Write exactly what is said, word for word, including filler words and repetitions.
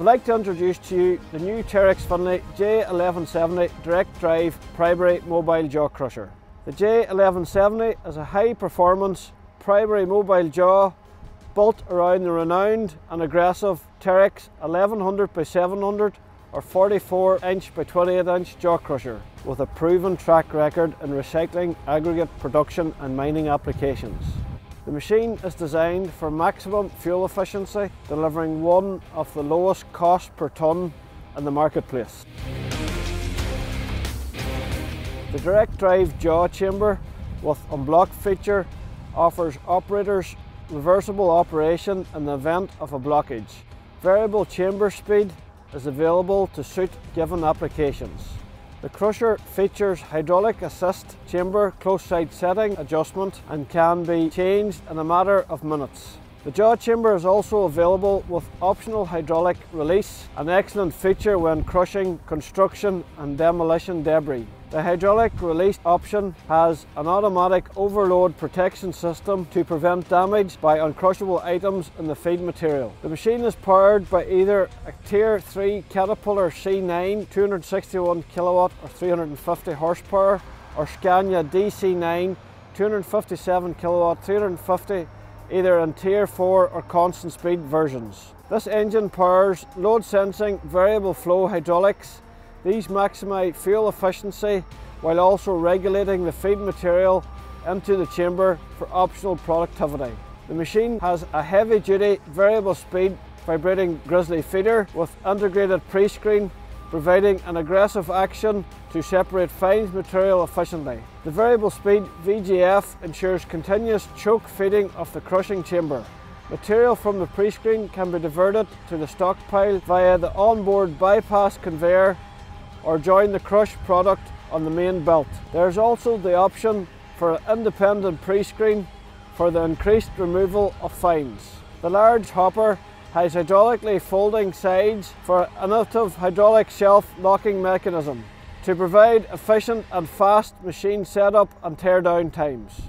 I'd like to introduce to you the new Terex Finlay J eleven seventy Direct Drive Primary Mobile Jaw Crusher. The J eleven seventy is a high performance primary mobile jaw built around the renowned and aggressive Terex eleven hundred by seven hundred or forty-four inch by twenty-eight inch jaw crusher with a proven track record in recycling, aggregate production and mining applications. The machine is designed for maximum fuel efficiency, delivering one of the lowest cost per tonne in the marketplace. The direct drive jaw chamber with unblock feature offers operators reversible operation in the event of a blockage. Variable chamber speed is available to suit given applications. The crusher features hydraulic assist chamber close side setting adjustment and can be changed in a matter of minutes. The jaw chamber is also available with optional hydraulic release, an excellent feature when crushing construction and demolition debris. The hydraulic release option has an automatic overload protection system to prevent damage by uncrushable items in the feed material. The machine is powered by either a Tier three Caterpillar C nine two hundred sixty-one kilowatt or three hundred fifty horsepower or Scania D C nine two hundred fifty-seven kilowatt three hundred fifty, either in Tier four or constant speed versions. This engine powers load sensing, variable flow hydraulics. These maximise fuel efficiency while also regulating the feed material into the chamber for optional productivity. The machine has a heavy duty variable speed vibrating grizzly feeder with integrated pre-screen, providing an aggressive action to separate fines material efficiently. The variable speed V G F ensures continuous choke feeding of the crushing chamber. Material from the pre-screen can be diverted to the stockpile via the onboard bypass conveyor or join the crushed product on the main belt. There is also the option for an independent pre-screen for the increased removal of fines. The large hopper has hydraulically folding sides for an innovative hydraulic shelf locking mechanism to provide efficient and fast machine setup and teardown times.